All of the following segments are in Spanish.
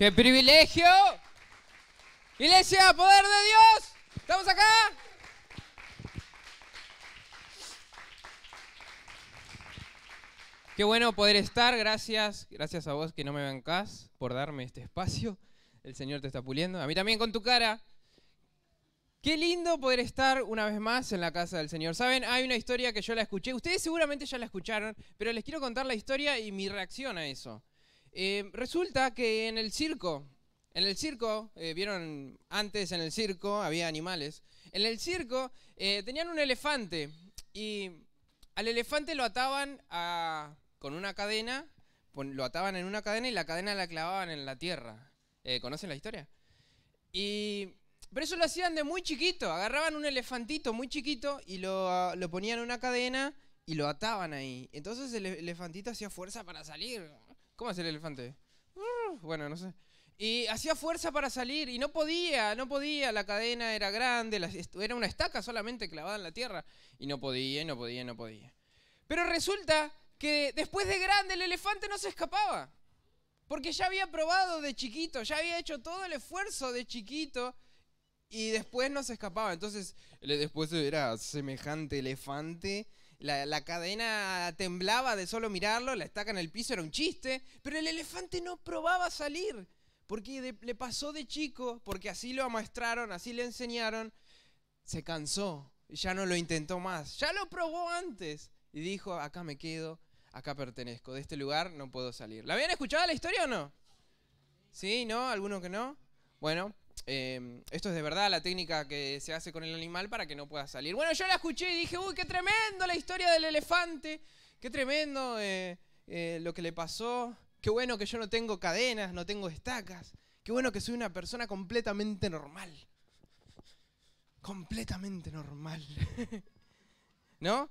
¡Qué privilegio! Iglesia, poder de Dios, ¿estamos acá? Qué bueno poder estar, gracias a vos que no me bancás por darme este espacio. El Señor te está puliendo, a mí también con tu cara. Qué lindo poder estar una vez más en la casa del Señor. Saben, hay una historia que yo la escuché, ustedes seguramente ya la escucharon, pero les quiero contar la historia y mi reacción a eso. Resulta que en el circo, vieron antes en el circo, había animales. En el circo tenían un elefante y al elefante lo ataban con una cadena, lo ataban en una cadena y la cadena la clavaban en la tierra. ¿Conocen la historia? Pero eso lo hacían de muy chiquito, agarraban un elefantito muy chiquito y lo ponían en una cadena y lo ataban ahí. Entonces el elefantito hacía fuerza para salir. ¿Cómo hace el elefante? Bueno, no sé. Y hacía fuerza para salir y no podía, la cadena era grande, era una estaca solamente clavada en la tierra. Y no podía. Pero resulta que después de grande el elefante no se escapaba. Porque ya había probado de chiquito, ya había hecho todo el esfuerzo de chiquito y después no se escapaba. Entonces, después era semejante elefante. La cadena temblaba de solo mirarlo, la estaca en el piso era un chiste, pero el elefante no probaba salir, porque le pasó de chico, porque así lo amaestraron, así le enseñaron, se cansó, ya no lo intentó más, ya lo probó antes y dijo, acá me quedo, acá pertenezco, de este lugar no puedo salir. ¿La habían escuchado la historia o no? ¿Sí? ¿No? ¿Alguno que no? Bueno, esto es de verdad la técnica que se hace con el animal para que no pueda salir. Bueno, yo la escuché y dije, uy, qué tremendo la historia del elefante, qué tremendo lo que le pasó, qué bueno que yo no tengo cadenas, no tengo estacas, qué bueno que soy una persona completamente normal, ¿no?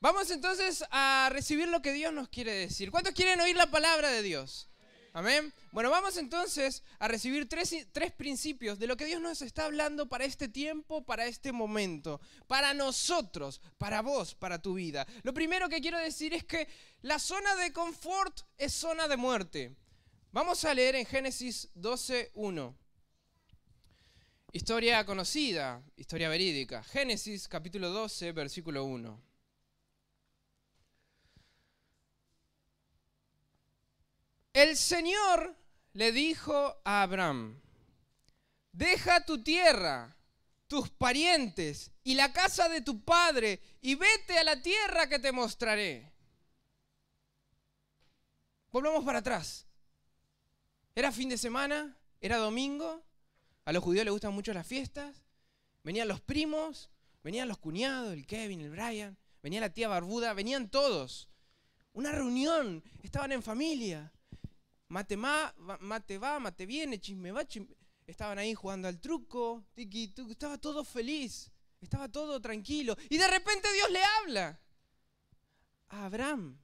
Vamos entonces a recibir lo que Dios nos quiere decir. ¿Cuántos quieren oír la palabra de Dios? Amén. Bueno, vamos entonces a recibir tres principios de lo que Dios nos está hablando para este tiempo, para este momento, para nosotros, para vos, para tu vida. Lo primero que quiero decir es que la zona de confort es zona de muerte. Vamos a leer en Génesis 12:1. Historia conocida, historia verídica. Génesis capítulo 12, versículo 1. El Señor le dijo a Abraham, deja tu tierra, tus parientes y la casa de tu padre y vete a la tierra que te mostraré. Volvamos para atrás. Era fin de semana, era domingo, a los judíos les gustan mucho las fiestas, venían los primos, venían los cuñados, el Kevin, el Brian, venía la tía barbuda, venían todos. Una reunión, estaban en familia. Mate va, mate viene, chisme va, chisme. Estaban ahí jugando al truco, tiki, tuki, estaba todo feliz, estaba todo tranquilo. Y de repente Dios le habla a Abraham.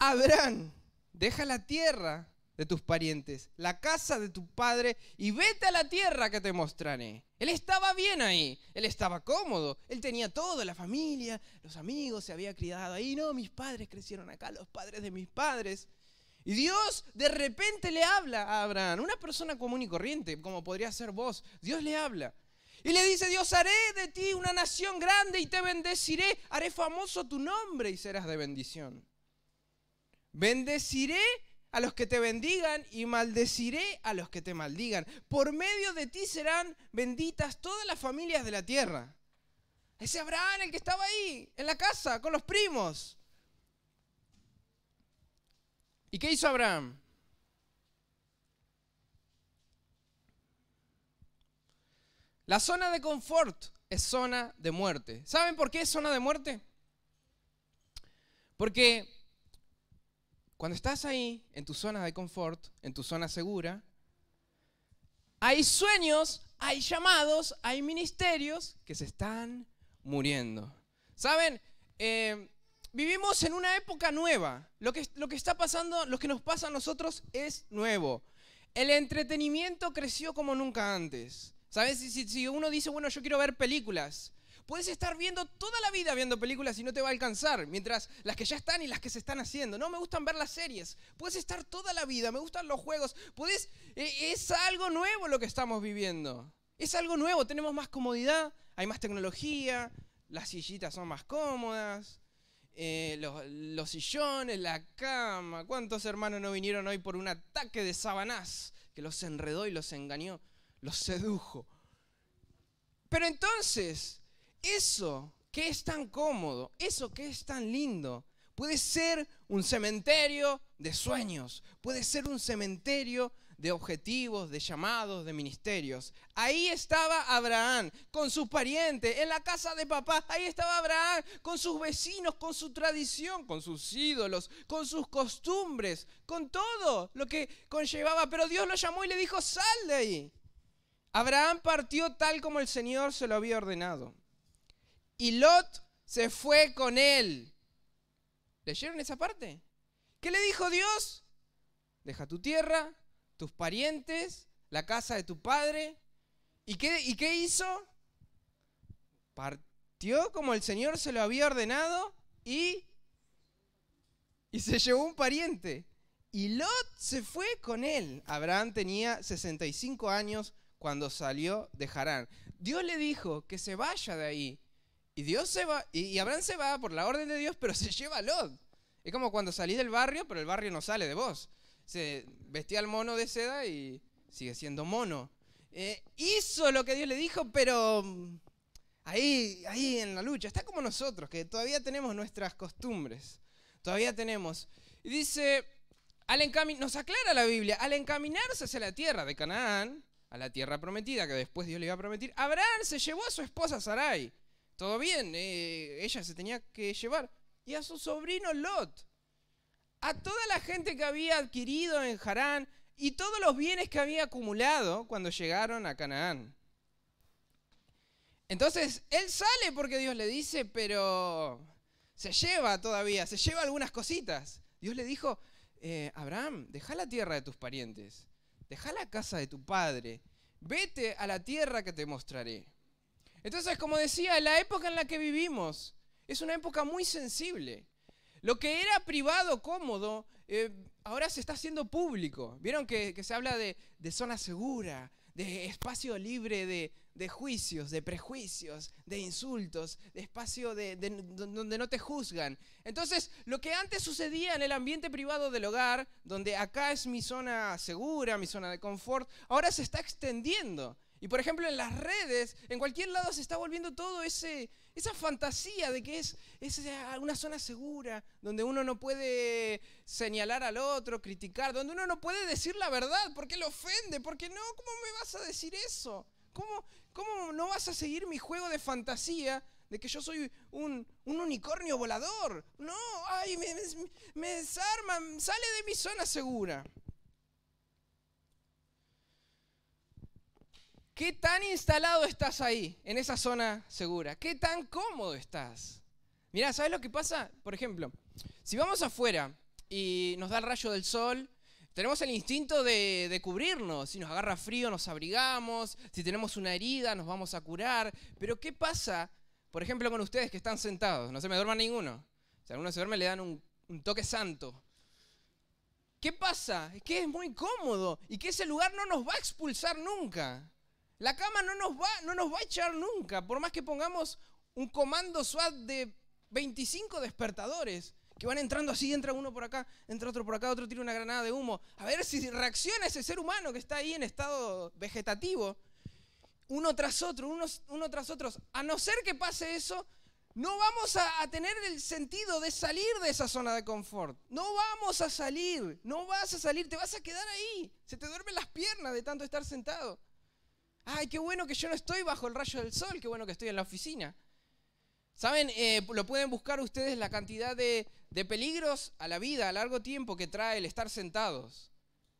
Abraham, deja la tierra de tus parientes, la casa de tu padre y vete a la tierra que te mostraré. Él estaba bien ahí, él estaba cómodo, él tenía todo, la familia, los amigos, se había criado ahí. No, mis padres crecieron acá, los padres de mis padres. Y Dios de repente le habla a Abraham, una persona común y corriente, como podría ser vos. Dios le habla. Y le dice, Dios, haré de ti una nación grande y te bendeciré. Haré famoso tu nombre y serás de bendición. Bendeciré a los que te bendigan y maldeciré a los que te maldigan. Por medio de ti serán benditas todas las familias de la tierra. Ese Abraham, el que estaba ahí, en la casa, con los primos. ¿Y qué hizo Abraham? La zona de confort es zona de muerte. ¿Saben por qué es zona de muerte? Porque cuando estás ahí, en tu zona de confort, en tu zona segura, hay sueños, hay llamados, hay ministerios que se están muriendo. ¿Saben? Vivimos en una época nueva. Lo que está pasando, lo que nos pasa a nosotros es nuevo. El entretenimiento creció como nunca antes. ¿Sabes? Si uno dice, bueno, yo quiero ver películas. Puedes estar viendo toda la vida viendo películas y no te va a alcanzar, mientras las que ya están y las que se están haciendo. No, me gustan ver las series. Puedes estar toda la vida, me gustan los juegos. Puedes, es algo nuevo lo que estamos viviendo. Es algo nuevo, tenemos más comodidad, hay más tecnología, las sillitas son más cómodas. Los sillones, la cama. ¿Cuántos hermanos no vinieron hoy por un ataque de Satanás que los enredó y los engañó, los sedujo? Pero entonces, eso que es tan cómodo, eso que es tan lindo, puede ser un cementerio de sueños, puede ser un cementerio de objetivos, de llamados, de ministerios. Ahí estaba Abraham con sus parientes, en la casa de papá. Ahí estaba Abraham con sus vecinos, con su tradición, con sus ídolos, con sus costumbres, con todo lo que conllevaba. Pero Dios lo llamó y le dijo, sal de ahí. Abraham partió tal como el Señor se lo había ordenado. Y Lot se fue con él. ¿Leyeron esa parte? ¿Qué le dijo Dios? Deja tu tierra, tus parientes, la casa de tu padre. ¿Y qué hizo? Partió como el Señor se lo había ordenado y se llevó un pariente. Y Lot se fue con él. Abraham tenía 65 años cuando salió de Harán. Dios le dijo que se vaya de ahí. Y Dios se va, y Abraham se va por la orden de Dios, pero se lleva a Lot. Es como cuando salís del barrio, pero el barrio no sale de vos. Se vestía al mono de seda y sigue siendo mono. Hizo lo que Dios le dijo, pero ahí en la lucha. Está como nosotros, que todavía tenemos nuestras costumbres. Todavía tenemos. Y dice, nos aclara la Biblia, al encaminarse hacia la tierra de Canaán, a la tierra prometida, que después Dios le iba a prometir, Abraham se llevó a su esposa Sarai. Todo bien, ella se tenía que llevar. Y a su sobrino Lot. A toda la gente que había adquirido en Harán y todos los bienes que había acumulado cuando llegaron a Canaán. Entonces, él sale porque Dios le dice, pero se lleva todavía, se lleva algunas cositas. Dios le dijo, Abraham, deja la tierra de tus parientes, deja la casa de tu padre, vete a la tierra que te mostraré. Entonces, como decía, la época en la que vivimos es una época muy sensible. Lo que era privado, cómodo, ahora se está haciendo público. Vieron que se habla de zona segura, de espacio libre de juicios, de prejuicios, de insultos, de espacio donde no te juzgan. Entonces, lo que antes sucedía en el ambiente privado del hogar, donde acá es mi zona segura, mi zona de confort, ahora se está extendiendo. Y por ejemplo en las redes, en cualquier lado se está volviendo todo esa fantasía de que es una zona segura, donde uno no puede señalar al otro, criticar, donde uno no puede decir la verdad porque lo ofende, porque no, ¿cómo me vas a decir eso? ¿Cómo no vas a seguir mi juego de fantasía de que yo soy un unicornio volador? No, ay, me desarman, sale de mi zona segura. ¿Qué tan instalado estás ahí, en esa zona segura? ¿Qué tan cómodo estás? Mirá, ¿sabes lo que pasa? Por ejemplo, si vamos afuera y nos da el rayo del sol, tenemos el instinto de cubrirnos. Si nos agarra frío, nos abrigamos. Si tenemos una herida, nos vamos a curar. Pero ¿qué pasa, por ejemplo, con ustedes que están sentados? No se me duerman ninguno. Si alguno se duerme, le dan un toque santo. ¿Qué pasa? Es que es muy cómodo y que ese lugar no nos va a expulsar nunca. La cama no nos va a echar nunca, por más que pongamos un comando SWAT de 25 despertadores que van entrando así, entra uno por acá, entra otro por acá, otro tira una granada de humo. A ver si reacciona ese ser humano que está ahí en estado vegetativo, uno tras otro, uno tras otro. A no ser que pase eso, no vamos a tener el sentido de salir de esa zona de confort. No vamos a salir, no vas a salir, te vas a quedar ahí. Se te duermen las piernas de tanto estar sentado. Ay, qué bueno que yo no estoy bajo el rayo del sol, qué bueno que estoy en la oficina. ¿Saben? Lo pueden buscar ustedes la cantidad de peligros a la vida, a largo tiempo que trae el estar sentados.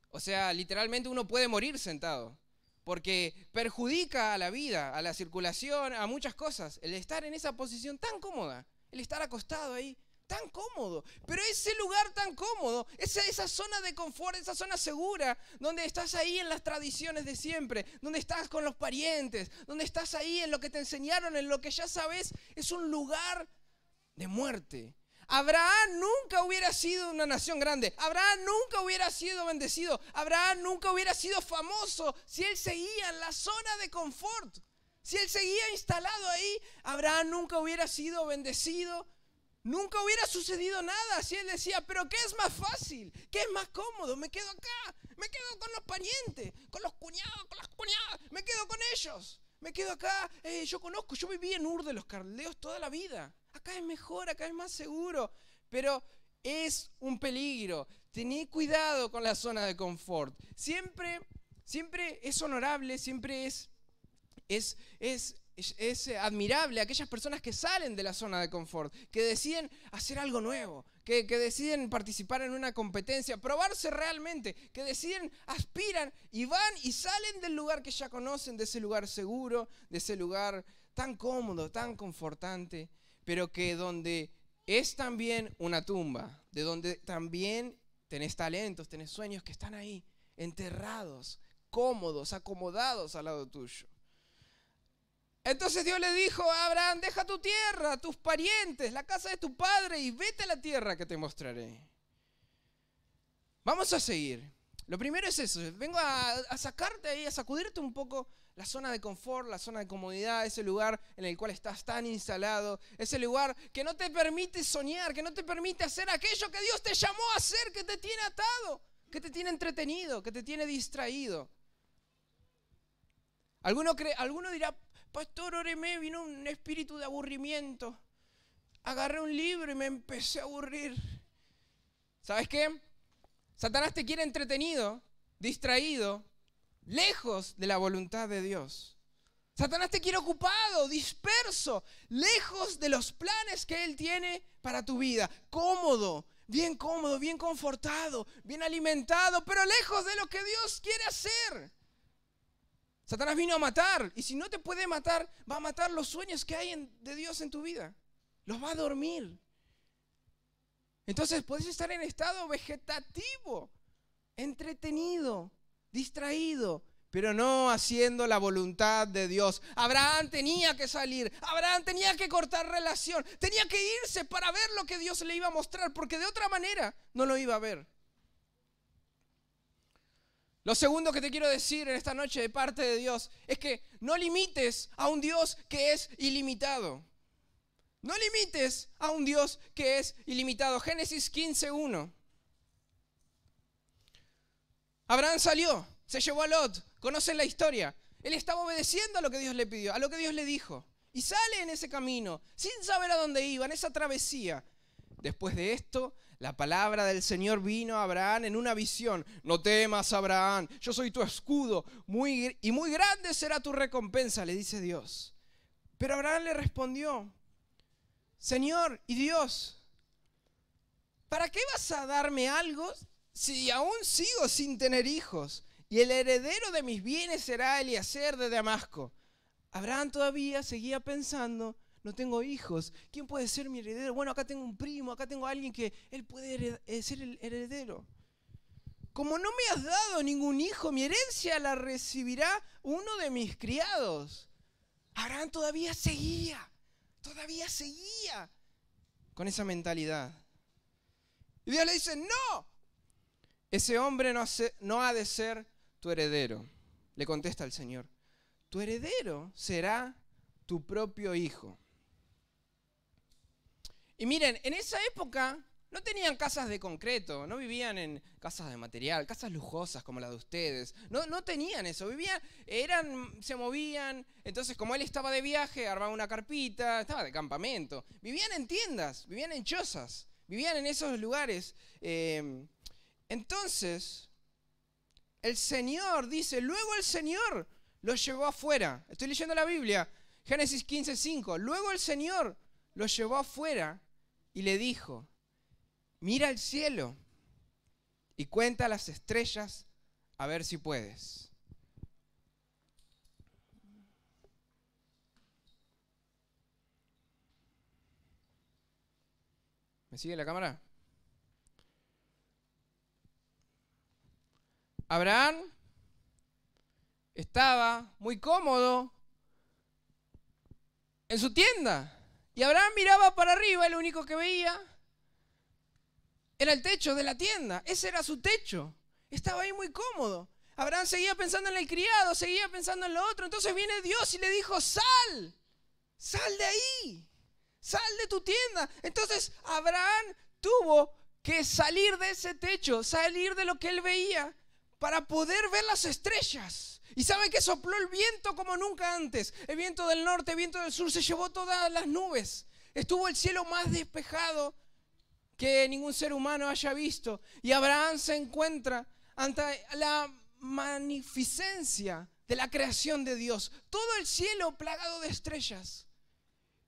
O sea, literalmente uno puede morir sentado, porque perjudica a la vida, a la circulación, a muchas cosas. El estar en esa posición tan cómoda, el estar acostado ahí tan cómodo, pero ese lugar tan cómodo, esa zona de confort, esa zona segura, donde estás ahí en las tradiciones de siempre, donde estás con los parientes, donde estás ahí en lo que te enseñaron, en lo que ya sabes, es un lugar de muerte. Abraham nunca hubiera sido una nación grande. Abraham nunca hubiera sido bendecido. Abraham nunca hubiera sido famoso si él seguía en la zona de confort. Si él seguía instalado ahí, Abraham nunca hubiera sido bendecido. Nunca hubiera sucedido nada si él decía, pero ¿qué es más fácil? ¿Qué es más cómodo? Me quedo acá. Me quedo con los parientes, con los cuñados, con las cuñadas. Me quedo con ellos. Me quedo acá. Yo viví en Ur de los Caldeos toda la vida. Acá es mejor, acá es más seguro, pero es un peligro. Tené cuidado con la zona de confort. Siempre es honorable, siempre es admirable aquellas personas que salen de la zona de confort, que deciden hacer algo nuevo, que deciden participar en una competencia, probarse realmente, que deciden, aspiran y van y salen del lugar que ya conocen, de ese lugar seguro, de ese lugar tan cómodo, tan confortante, pero que donde es también una tumba, de donde también tenés talentos, tenés sueños que están ahí, enterrados, cómodos, acomodados al lado tuyo. Entonces Dios le dijo a Abraham, deja tu tierra, tus parientes, la casa de tu padre y vete a la tierra que te mostraré. Vamos a seguir. Lo primero es eso, vengo a sacarte ahí, a sacudirte un poco la zona de confort, la zona de comodidad, ese lugar en el cual estás tan instalado, ese lugar que no te permite soñar, que no te permite hacer aquello que Dios te llamó a hacer, que te tiene atado, que te tiene entretenido, que te tiene distraído. Alguno dirá, pastor, óreme, vino un espíritu de aburrimiento, agarré un libro y me empecé a aburrir. ¿Sabes qué? Satanás te quiere entretenido, distraído, lejos de la voluntad de Dios. Satanás te quiere ocupado, disperso, lejos de los planes que él tiene para tu vida. Cómodo, bien confortado, bien alimentado, pero lejos de lo que Dios quiere hacer. Satanás vino a matar, y si no te puede matar, va a matar los sueños que hay de Dios en tu vida. Los va a dormir. Entonces puedes estar en estado vegetativo, entretenido, distraído, pero no haciendo la voluntad de Dios. Abraham tenía que salir, Abraham tenía que cortar relación, tenía que irse para ver lo que Dios le iba a mostrar, porque de otra manera no lo iba a ver. Lo segundo que te quiero decir en esta noche de parte de Dios es que no limites a un Dios que es ilimitado. No limites a un Dios que es ilimitado. Génesis 15:1. Abraham salió, se llevó a Lot. Conocen la historia. Él estaba obedeciendo a lo que Dios le pidió, a lo que Dios le dijo. Y sale en ese camino, sin saber a dónde iba, en esa travesía. Después de esto, la palabra del Señor vino a Abraham en una visión. No temas, Abraham, yo soy tu escudo, muy grande será tu recompensa, le dice Dios. Pero Abraham le respondió, Señor y Dios, ¿para qué vas a darme algo si aún sigo sin tener hijos? Y el heredero de mis bienes será Eliezer de Damasco. Abraham todavía seguía pensando, no tengo hijos, ¿quién puede ser mi heredero? Bueno, acá tengo un primo, acá tengo a alguien que él puede ser el heredero. Como no me has dado ningún hijo, mi herencia la recibirá uno de mis criados. Abraham todavía seguía. Todavía seguía con esa mentalidad. Y Dios le dice, no, ese hombre no ha de ser tu heredero. Le contesta el Señor, tu heredero será tu propio hijo. Y miren, en esa época no tenían casas de concreto, no vivían en casas de material, casas lujosas como las de ustedes. No tenían eso, vivían, se movían. Entonces, como él estaba de viaje, armaba una carpita, estaba de campamento. Vivían en tiendas, vivían en chozas, vivían en esos lugares. Entonces, el Señor dice, luego el Señor los llevó afuera. Estoy leyendo la Biblia, Génesis 15:5. Luego el Señor los llevó afuera y le dijo, mira al cielo y cuenta las estrellas a ver si puedes. ¿Me sigue la cámara? Abraham estaba muy cómodo en su tienda. Y Abraham miraba para arriba y lo único que veía era el techo de la tienda. Ese era su techo. Estaba ahí muy cómodo. Abraham seguía pensando en el criado, seguía pensando en lo otro. Entonces viene Dios y le dijo, sal, sal de ahí, sal de tu tienda. Entonces Abraham tuvo que salir de ese techo, salir de lo que él veía para poder ver las estrellas. Y saben que sopló el viento como nunca antes. El viento del norte, el viento del sur, se llevó todas las nubes. Estuvo el cielo más despejado que ningún ser humano haya visto. Y Abraham se encuentra ante la magnificencia de la creación de Dios. Todo el cielo plagado de estrellas.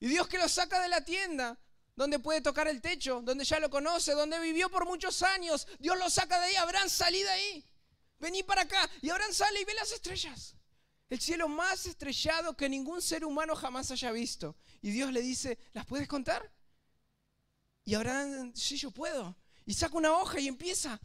Y Dios que lo saca de la tienda, donde puede tocar el techo, donde ya lo conoce, donde vivió por muchos años. Dios lo saca de ahí. Abraham, salí de ahí. Vení para acá. Y Abraham sale y ve las estrellas. El cielo más estrellado que ningún ser humano jamás haya visto. Y Dios le dice, ¿las puedes contar? Y Abraham, sí, yo puedo. Y saca una hoja y empieza a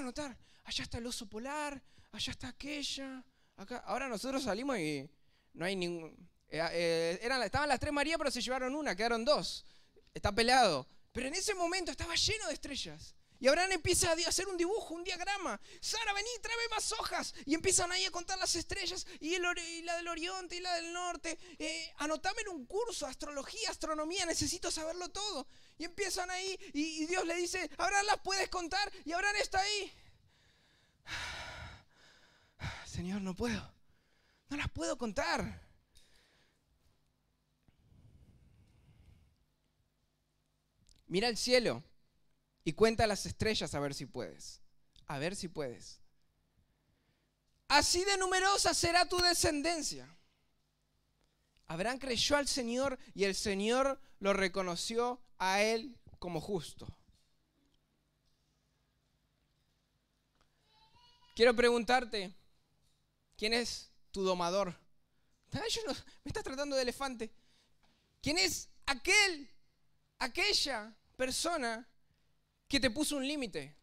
anotar. Allá está el oso polar, allá está aquella. Acá. Ahora nosotros salimos y no hay ningún... estaban las tres María, pero se llevaron una, quedaron dos. Está peleado. Pero en ese momento estaba lleno de estrellas. Y Abraham empieza a hacer un dibujo, un diagrama. Sara, vení, tráeme más hojas. Y empiezan ahí a contar las estrellas, y la del oriente, y la del norte. Anotame en un curso, astrología, astronomía, necesito saberlo todo. Y empiezan ahí, y Dios le dice, Abraham, ¿las puedes contar? Y Abraham está ahí. Señor, no puedo. No las puedo contar. Mira el cielo. Y cuenta las estrellas a ver si puedes. A ver si puedes. Así de numerosa será tu descendencia. Abraham creyó al Señor y el Señor lo reconoció a él como justo. Quiero preguntarte, ¿quién es tu domador? Me estás tratando de elefante. ¿Quién es aquella persona que te puso un límite?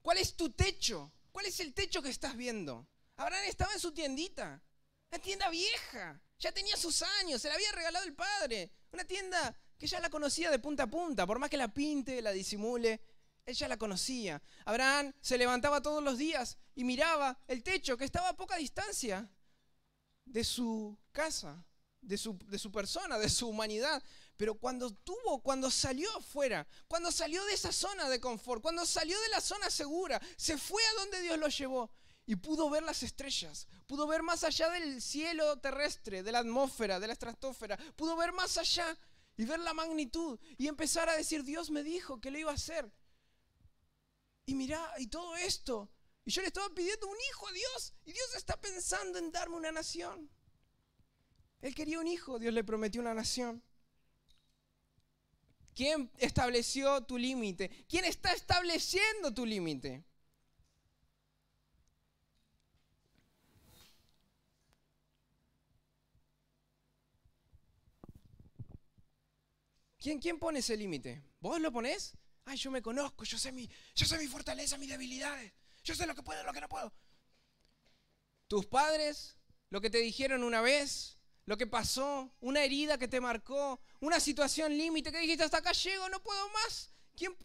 ¿Cuál es tu techo? ¿Cuál es el techo que estás viendo? Abraham estaba en su tiendita, una tienda vieja, ya tenía sus años, se la había regalado el padre, una tienda que ya la conocía de punta a punta, por más que la pinte, la disimule, él ya la conocía. Abraham se levantaba todos los días y miraba el techo que estaba a poca distancia de su casa, de su persona, de su humanidad. Pero cuando salió afuera, cuando salió de esa zona de confort, cuando salió de la zona segura, se fue a donde Dios lo llevó y pudo ver las estrellas, pudo ver más allá del cielo terrestre, de la atmósfera, de la estratosfera, pudo ver más allá y ver la magnitud y empezar a decir, Dios me dijo que lo iba a hacer. Y mirá, y todo esto, y yo le estaba pidiendo un hijo a Dios y Dios está pensando en darme una nación. Él quería un hijo, Dios le prometió una nación. ¿Quién estableció tu límite? ¿Quién está estableciendo tu límite? ¿Quién pone ese límite? ¿Vos lo ponés? Ay, yo me conozco, yo sé mi fortaleza, mis debilidades. Yo sé lo que puedo, lo que no puedo. Tus padres, lo que te dijeron una vez, lo que pasó, una herida que te marcó, una situación límite que dijiste, hasta acá llego, no puedo más. ¿Quién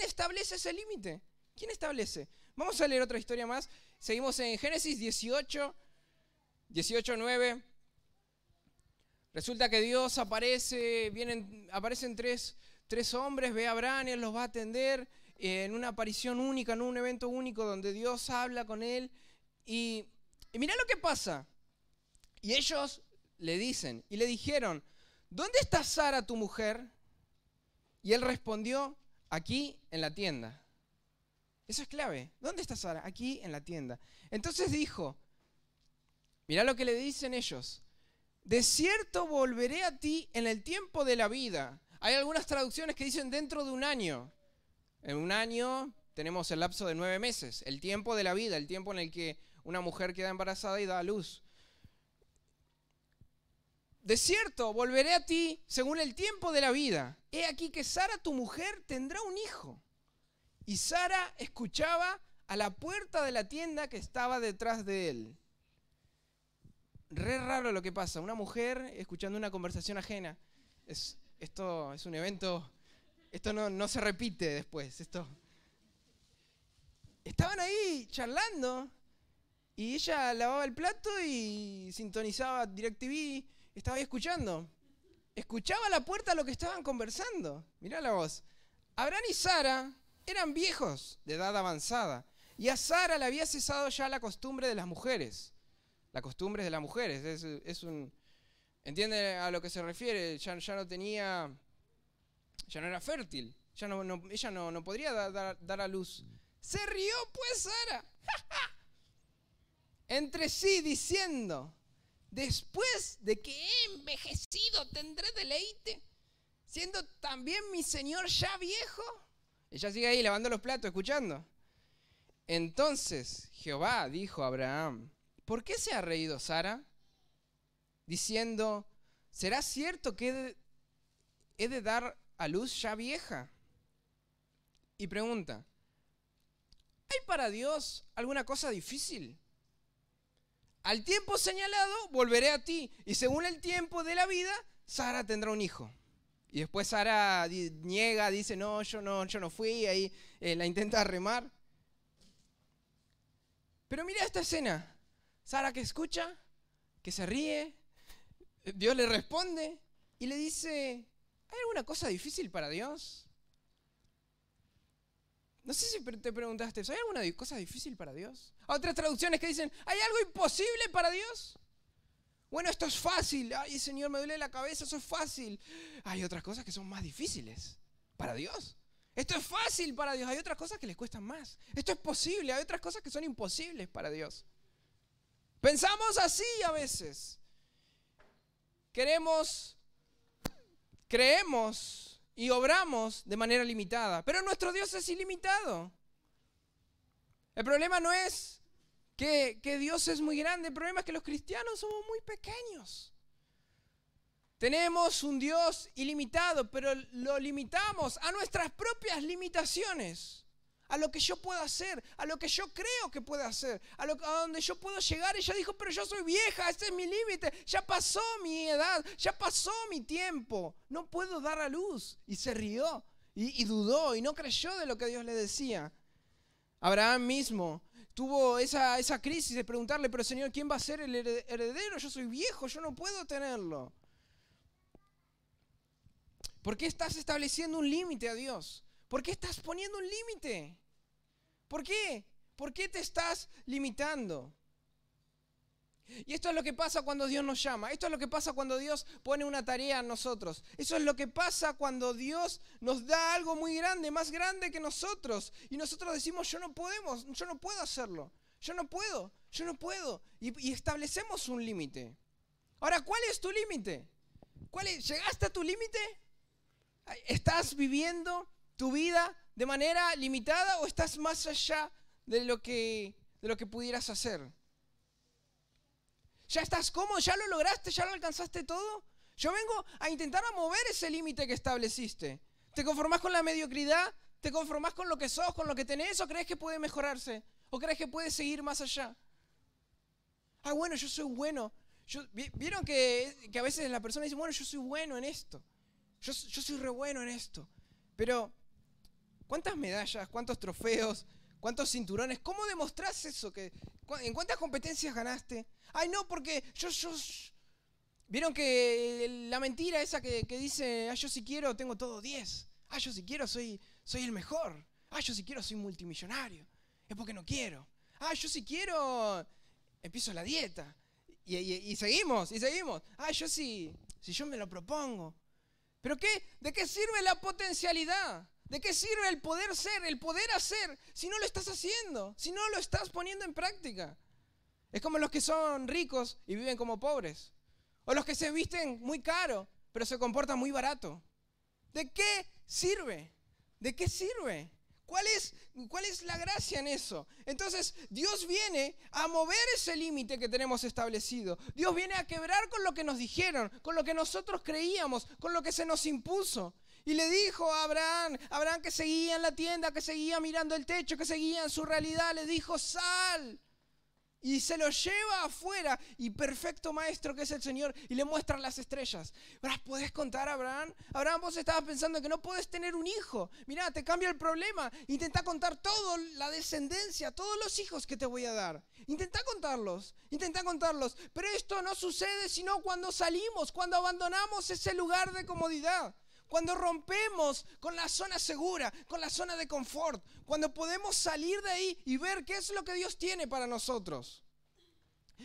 establece ese límite? ¿Quién establece? Vamos a leer otra historia más. Seguimos en Génesis 18:9. Resulta que Dios aparece, aparecen tres hombres, ve a Abraham, él los va a atender en una aparición única, en un evento único donde Dios habla con él. Y mirá lo que pasa. Y ellos le dicen, y le dijeron, ¿dónde está Sara, tu mujer? Y él respondió, aquí en la tienda. Eso es clave. ¿Dónde está Sara? Aquí en la tienda. Entonces dijo, mirá lo que le dicen ellos, de cierto volveré a ti en el tiempo de la vida. Hay algunas traducciones que dicen dentro de un año. En un año tenemos el lapso de 9 meses, el tiempo de la vida, el tiempo en el que una mujer queda embarazada y da a luz. De cierto, volveré a ti según el tiempo de la vida. He aquí que Sara, tu mujer, tendrá un hijo. Y Sara escuchaba a la puerta de la tienda que estaba detrás de él. Re raro lo que pasa. Una mujer escuchando una conversación ajena. Esto es un evento. Esto no se repite después. Estaban ahí charlando y ella lavaba el plato y sintonizaba DirecTV. Estaba ahí escuchando. Escuchaba a la puerta lo que estaban conversando. Mirá la voz. Abraham y Sara eran viejos, de edad avanzada. Y a Sara le había cesado ya la costumbre de las mujeres. La costumbre de las mujeres. ¿Entiende a lo que se refiere? Ya no tenía... Ya no era fértil. Ella no podría dar a luz. Se rió pues Sara. Entre sí diciendo... Después de que he envejecido tendré deleite, siendo también mi señor ya viejo. Ella sigue ahí lavando los platos, escuchando. Entonces Jehová dijo a Abraham, ¿por qué se ha reído Sara? Diciendo, ¿será cierto que he de dar a luz ya vieja? Y pregunta, ¿hay para Dios alguna cosa difícil? Al tiempo señalado volveré a ti, y según el tiempo de la vida, Sara tendrá un hijo. Y después Sara niega, dice, no, yo no fui, ahí la intenta remar. Pero mira esta escena, Sara que escucha, que se ríe, Dios le responde y le dice, ¿hay alguna cosa difícil para Dios? No sé si te preguntaste, ¿hay alguna cosa difícil para Dios? Hay otras traducciones que dicen, ¿hay algo imposible para Dios? Bueno, esto es fácil. Ay, Señor, me duele la cabeza, eso es fácil. Hay otras cosas que son más difíciles para Dios. Esto es fácil para Dios. Hay otras cosas que les cuestan más. Esto es posible. Hay otras cosas que son imposibles para Dios. Pensamos así a veces. Creemos. Y obramos de manera limitada. Pero nuestro Dios es ilimitado. El problema no es que Dios es muy grande. El problema es que los cristianos somos muy pequeños. Tenemos un Dios ilimitado, pero lo limitamos a nuestras propias limitaciones. A lo que yo puedo hacer, a lo que yo creo que puedo hacer, a donde yo puedo llegar. Ella dijo, pero yo soy vieja, este es mi límite, ya pasó mi edad, ya pasó mi tiempo, no puedo dar a luz. Y se rió, y dudó, y no creyó de lo que Dios le decía. Abraham mismo tuvo esa crisis de preguntarle, pero Señor, ¿quién va a ser el heredero? Yo soy viejo, yo no puedo tenerlo. ¿Por qué estás estableciendo un límite a Dios? ¿Por qué estás poniendo un límite? ¿Por qué? ¿Por qué te estás limitando? Y esto es lo que pasa cuando Dios nos llama. Esto es lo que pasa cuando Dios pone una tarea a nosotros. Eso es lo que pasa cuando Dios nos da algo muy grande, más grande que nosotros. Y nosotros decimos, yo no puedo hacerlo. Yo no puedo. Y establecemos un límite. Ahora, ¿cuál es tu límite? ¿Llegaste a tu límite? ¿Estás viviendo tu vida de manera limitada o estás más allá de lo que pudieras hacer? ¿Ya estás cómodo? ¿Ya lo lograste? ¿Ya lo alcanzaste todo? Yo vengo a intentar mover ese límite que estableciste. ¿Te conformás con la mediocridad? ¿Te conformás con lo que sos, con lo que tenés? ¿O crees que puede mejorarse? ¿O crees que puede seguir más allá? Ah, bueno, yo soy bueno. ¿Vieron que a veces la persona dice, bueno, yo soy bueno en esto? Yo soy re bueno en esto. Pero... ¿cuántas medallas? ¿Cuántos trofeos? ¿Cuántos cinturones? ¿Cómo demostrás eso? ¿En cuántas competencias ganaste? Ay, no, porque yo... ¿Vieron que la mentira esa que dice, ah, yo si quiero tengo todo 10? Ah, yo si quiero soy el mejor. Ah, yo si quiero soy multimillonario. Es porque no quiero. Ah, yo si quiero empiezo la dieta. Y seguimos. Ah, yo si yo me lo propongo. ¿Pero qué? ¿De qué sirve la potencialidad? ¿De qué sirve el poder ser, el poder hacer, si no lo estás haciendo, si no lo estás poniendo en práctica? Es como los que son ricos y viven como pobres. O los que se visten muy caro, pero se comportan muy barato. ¿De qué sirve? ¿Cuál es la gracia en eso? Entonces, Dios viene a mover ese límite que tenemos establecido. Dios viene a quebrar con lo que nos dijeron, con lo que nosotros creíamos, con lo que se nos impuso. Y le dijo a Abraham que seguía en la tienda, que seguía mirando el techo, que seguía en su realidad, le dijo: sal. Y se lo lleva afuera, y perfecto maestro que es el Señor, y le muestra las estrellas. ¿Podés contar, Abraham? Abraham, vos estabas pensando que no podés tener un hijo. Mirá, te cambia el problema. Intentá contar toda la descendencia, todos los hijos que te voy a dar. Intentá contarlos. Pero esto no sucede sino cuando salimos, cuando abandonamos ese lugar de comodidad. Cuando rompemos con la zona segura, con la zona de confort, cuando podemos salir de ahí y ver qué es lo que Dios tiene para nosotros.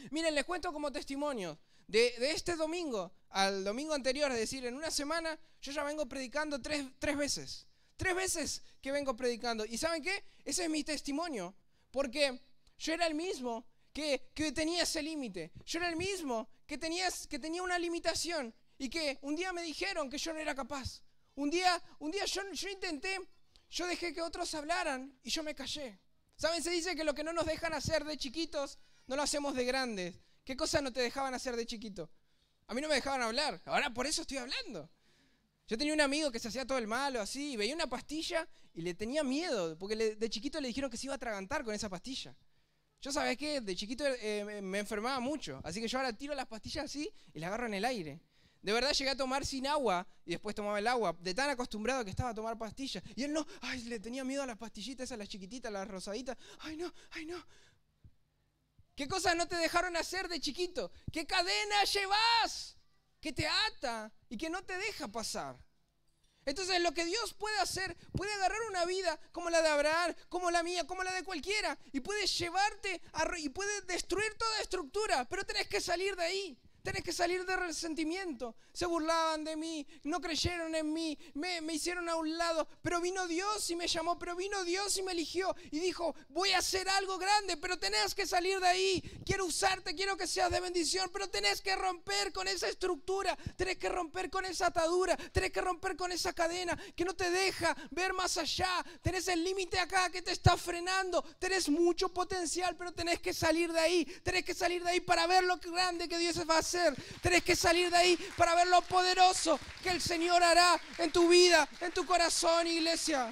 Miren, les cuento como testimonio, de este domingo al domingo anterior, es decir, en una semana, yo ya vengo predicando tres veces. 3 veces que vengo predicando. ¿Y saben qué? Ese es mi testimonio, porque yo era el mismo que tenía ese límite. Yo era el mismo que tenía una limitación. Y que un día me dijeron que yo no era capaz. Un día yo dejé que otros hablaran y yo me callé. ¿Saben? Se dice que lo que no nos dejan hacer de chiquitos, no lo hacemos de grandes. ¿Qué cosas no te dejaban hacer de chiquito? A mí no me dejaban hablar. Ahora por eso estoy hablando. Yo tenía un amigo que se hacía todo el malo, así, y veía una pastilla y le tenía miedo, porque de chiquito le dijeron que se iba a atragantar con esa pastilla. Yo, ¿sabes qué? De chiquito me enfermaba mucho, así que yo ahora tiro las pastillas así y las agarro en el aire. De verdad llegué a tomar sin agua y después tomaba el agua, de tan acostumbrado que estaba a tomar pastillas. Y él no, ay, le tenía miedo a las pastillitas, esas, las chiquititas, las rosaditas. Ay no. ¿Qué cosas no te dejaron hacer de chiquito? ¿Qué cadena llevas que te ata y que no te deja pasar? Entonces lo que Dios puede hacer, puede agarrar una vida como la de Abraham, como la mía, como la de cualquiera, y puede llevarte y puede destruir toda estructura, pero tenés que salir de ahí. Tenés que salir de resentimiento. Se burlaban de mí, no creyeron en mí, me hicieron a un lado, pero vino Dios y me llamó, pero vino Dios y me eligió y dijo: voy a hacer algo grande, pero tenés que salir de ahí. Quiero usarte, quiero que seas de bendición, pero tenés que romper con esa estructura, tenés que romper con esa atadura, tenés que romper con esa cadena que no te deja ver más allá. Tenés el límite acá que te está frenando, tenés mucho potencial, pero tenés que salir de ahí. Tenés que salir de ahí para ver lo grande que Dios va a hacer. Tenés que salir de ahí para ver lo poderoso que el Señor hará en tu vida, en tu corazón, iglesia.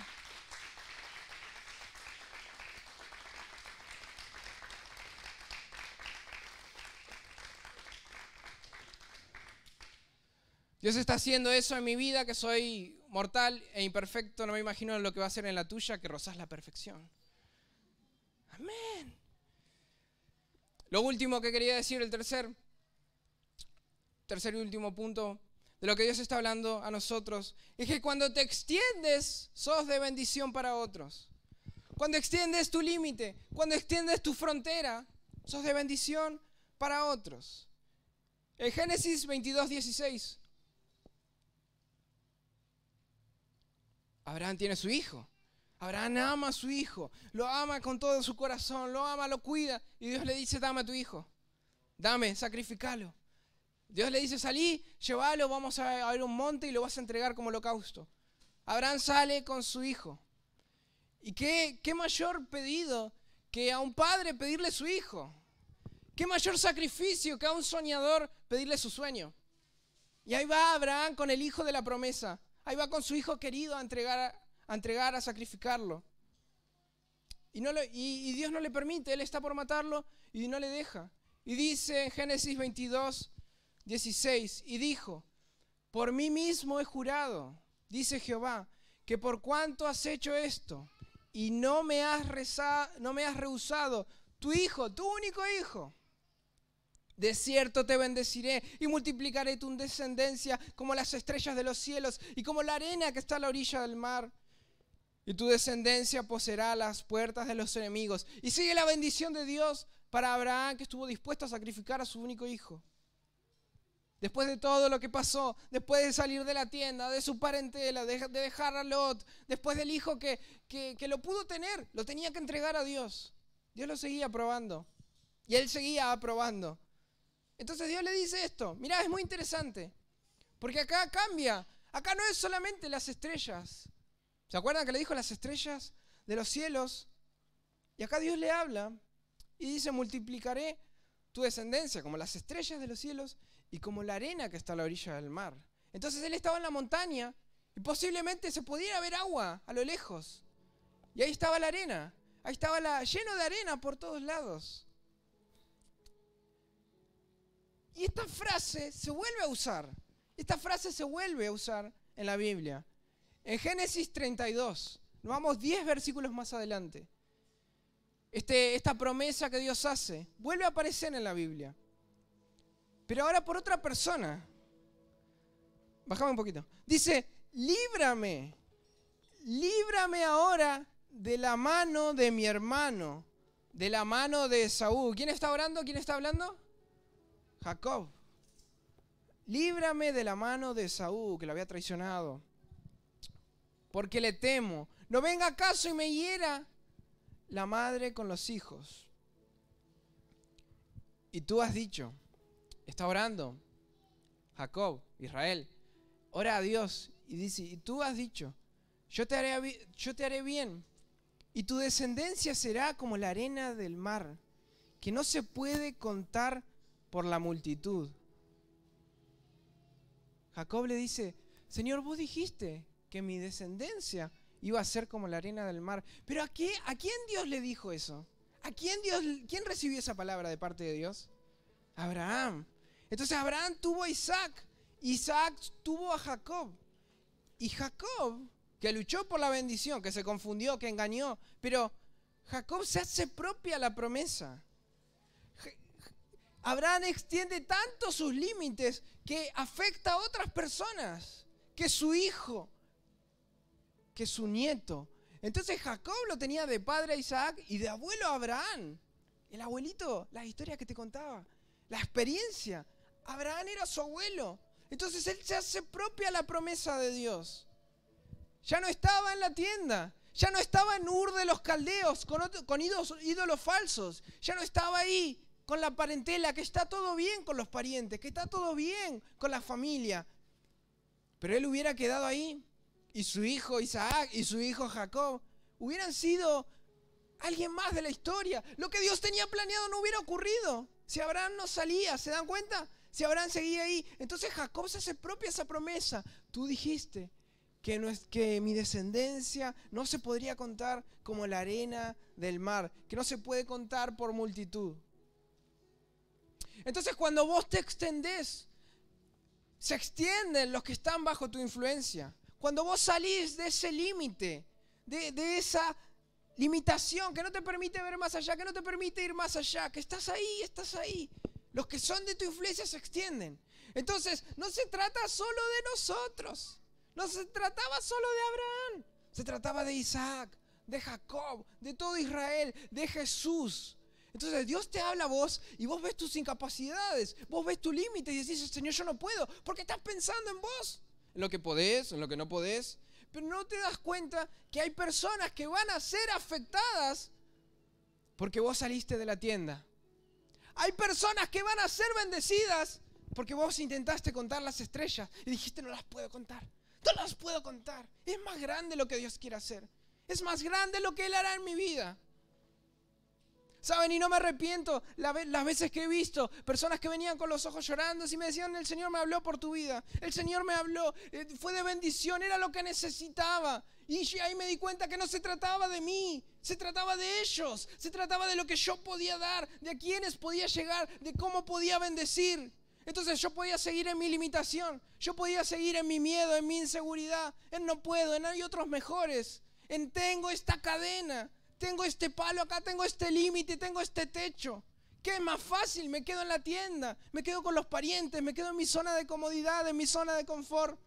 Dios está haciendo eso en mi vida, que soy mortal e imperfecto. No me imagino lo que va a hacer en la tuya, que rozás la perfección. Amén. Lo último que quería decir, el tercer y último punto de lo que Dios está hablando a nosotros, es que cuando te extiendes, sos de bendición para otros. Cuando extiendes tu límite, cuando extiendes tu frontera, sos de bendición para otros. En Génesis 22:16, Abraham tiene su hijo. Abraham ama a su hijo, lo ama con todo su corazón, lo ama, lo cuida, y Dios le dice: dame a tu hijo, dame, sacrificalo. Dios le dice: salí, llévalo, vamos a ver un monte y lo vas a entregar como holocausto. Abraham sale con su hijo. ¿Y qué mayor pedido que a un padre pedirle su hijo? ¿Qué mayor sacrificio que a un soñador pedirle su sueño? Y ahí va Abraham con el hijo de la promesa. Ahí va con su hijo querido a sacrificarlo. Y Dios no le permite, él está por matarlo y no le deja. Y dice en Génesis 22:16, y dijo: por mí mismo he jurado, dice Jehová, que por cuanto has hecho esto y no me has rehusado tu hijo, tu único hijo, de cierto te bendeciré y multiplicaré tu descendencia como las estrellas de los cielos y como la arena que está a la orilla del mar. Y tu descendencia poseerá las puertas de los enemigos. Y sigue la bendición de Dios para Abraham, que estuvo dispuesto a sacrificar a su único hijo. Después de todo lo que pasó, después de salir de la tienda, de su parentela, de dejar a Lot, después del hijo que lo pudo tener, lo tenía que entregar a Dios. Dios lo seguía aprobando. Y él seguía aprobando. Entonces Dios le dice esto. Mirá, es muy interesante. Porque acá cambia. Acá no es solamente las estrellas. ¿Se acuerdan que le dijo las estrellas? de los cielos. Y acá Dios le habla y dice: multiplicaré tu descendencia como las estrellas de los cielos y como la arena que está a la orilla del mar. Entonces él estaba en la montaña y posiblemente se pudiera ver agua a lo lejos. Y ahí estaba la arena. Ahí estaba lleno de arena por todos lados. Y esta frase se vuelve a usar. Esta frase se vuelve a usar en la Biblia. En Génesis 32, nos vamos 10 versículos más adelante. Esta promesa que Dios hace vuelve a aparecer en la Biblia. Pero ahora por otra persona. Bájame un poquito. Dice: líbrame. Líbrame ahora de la mano de mi hermano, de la mano de Esaú. ¿Quién está orando? ¿Quién está hablando? Jacob. Líbrame de la mano de Esaú, que lo había traicionado, porque le temo. No venga acaso y me hiera la madre con los hijos. Y tú has dicho, está orando Jacob, Israel, ora a Dios y dice: y tú has dicho, yo te haré bien, y tu descendencia será como la arena del mar, que no se puede contar por la multitud. Jacob le dice: Señor, vos dijiste que mi descendencia iba a ser como la arena del mar. ¿Pero a quién Dios le dijo eso? ¿Quién recibió esa palabra de parte de Dios? Abraham. Entonces Abraham tuvo a Isaac, Isaac tuvo a Jacob. Y Jacob, que luchó por la bendición, que se confundió, que engañó, pero Jacob se hace propia la promesa. Abraham extiende tanto sus límites que afecta a otras personas, que su hijo, que su nieto. Entonces Jacob lo tenía de padre a Isaac y de abuelo a Abraham. El abuelito, las historias que te contaba, la experiencia. Abraham era su abuelo. Entonces él se hace propia la promesa de Dios. Ya no estaba en la tienda. Ya no estaba en Ur de los Caldeos con ídolos falsos. Ya no estaba ahí con la parentela, que está todo bien con los parientes, que está todo bien con la familia. Pero él hubiera quedado ahí, y su hijo Isaac y su hijo Jacob hubieran sido alguien más de la historia. Lo que Dios tenía planeado no hubiera ocurrido si Abraham no salía, ¿se dan cuenta? Si Abraham seguía ahí. Entonces Jacob se hace propia esa promesa. Tú dijiste que mi descendencia no se podría contar como la arena del mar, que no se puede contar por multitud. Entonces cuando vos te extendés, se extienden los que están bajo tu influencia. Cuando vos salís de ese límite, de esa limitación que no te permite ver más allá, que no te permite ir más allá, que estás ahí, los que son de tu influencia se extienden. Entonces no se trata solo de nosotros, no se trataba solo de Abraham, se trataba de Isaac, de Jacob, de todo Israel, de Jesús. Entonces Dios te habla a vos y vos ves tus incapacidades, vos ves tu límite y decís: Señor, yo no puedo, porque estás pensando en vos, en lo que podés, en lo que no podés. Pero no te das cuenta que hay personas que van a ser afectadas porque vos saliste de la tienda. Hay personas que van a ser bendecidas porque vos intentaste contar las estrellas y dijiste: no las puedo contar, no las puedo contar. Es más grande lo que Dios quiere hacer, es más grande lo que Él hará en mi vida. ¿Saben? Y no me arrepiento las veces que he visto personas que venían con los ojos llorando y me decían: el Señor me habló por tu vida, el Señor me habló, fue de bendición, era lo que necesitaba. Y ahí me di cuenta que no se trataba de mí, se trataba de ellos, se trataba de lo que yo podía dar, de a quiénes podía llegar, de cómo podía bendecir. Entonces yo podía seguir en mi limitación, yo podía seguir en mi miedo, en mi inseguridad, en no puedo, en hay otros mejores, en tengo esta cadena. Tengo este palo acá, tengo este límite, tengo este techo. ¿Qué es más fácil? Me quedo en la tienda, me quedo con los parientes, me quedo en mi zona de comodidad, en mi zona de confort.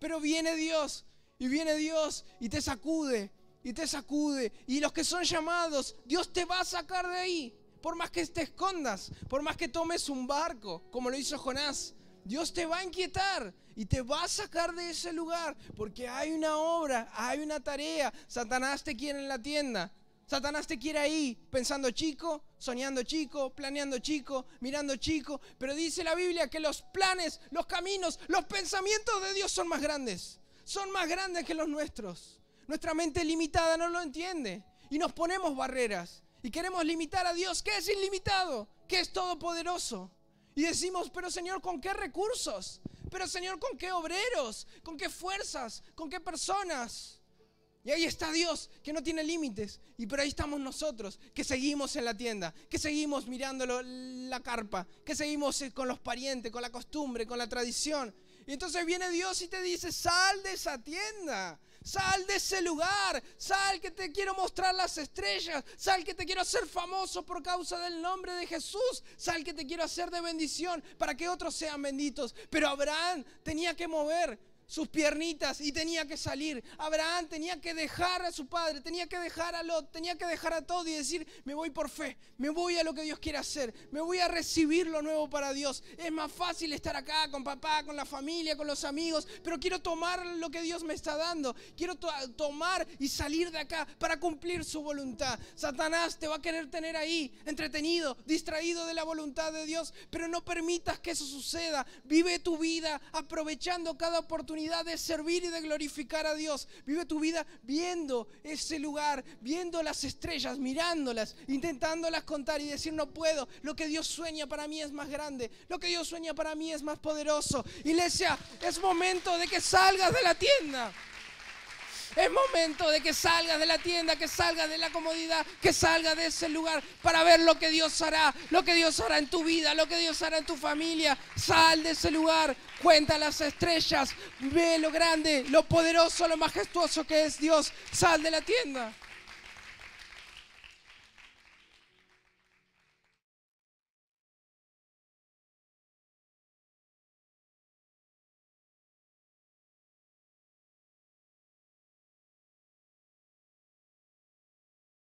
Pero viene Dios y te sacude, y te sacude. Y los que son llamados, Dios te va a sacar de ahí. Por más que te escondas, por más que tomes un barco, como lo hizo Jonás, Dios te va a inquietar y te va a sacar de ese lugar. Porque hay una obra, hay una tarea. Satanás te quiere en la tienda. Satanás te quiere ahí, pensando chico, soñando chico, planeando chico, mirando chico. Pero dice la Biblia que los planes, los caminos, los pensamientos de Dios son más grandes. Son más grandes que los nuestros. Nuestra mente limitada no lo entiende y nos ponemos barreras y queremos limitar a Dios, que es ilimitado, que es todopoderoso. Y decimos, pero Señor, ¿con qué recursos? Pero Señor, ¿con qué obreros? ¿Con qué fuerzas? ¿Con qué personas? Y ahí está Dios, que no tiene límites. Y pero ahí estamos nosotros, que seguimos en la tienda, que seguimos mirando la carpa, que seguimos con los parientes, con la costumbre, con la tradición. Y entonces viene Dios y te dice, sal de esa tienda, sal de ese lugar, sal que te quiero mostrar las estrellas, sal que te quiero hacer famoso por causa del nombre de Jesús, sal que te quiero hacer de bendición para que otros sean benditos. Pero Abraham tenía que mover sus piernitas y tenía que salir. Abraham tenía que dejar a su padre, tenía que dejar a Lot, tenía que dejar a todo y decir, me voy por fe, me voy a lo que Dios quiere hacer, me voy a recibir lo nuevo para Dios. Es más fácil estar acá con papá, con la familia, con los amigos, pero quiero tomar lo que Dios me está dando. Quiero tomar y salir de acá para cumplir su voluntad. Satanás te va a querer tener ahí, entretenido, distraído de la voluntad de Dios, pero no permitas que eso suceda. Vive tu vida aprovechando cada oportunidad de servir y de glorificar a Dios. Vive tu vida viendo ese lugar, viendo las estrellas, mirándolas, intentándolas contar y decir, no puedo, lo que Dios sueña para mí es más grande, lo que Dios sueña para mí es más poderoso. Iglesia, es momento de que salgas de la tienda. Es momento de que salgas de la tienda, que salgas de la comodidad, que salgas de ese lugar para ver lo que Dios hará, lo que Dios hará en tu vida, lo que Dios hará en tu familia. Sal de ese lugar, cuenta las estrellas, ve lo grande, lo poderoso, lo majestuoso que es Dios. Sal de la tienda.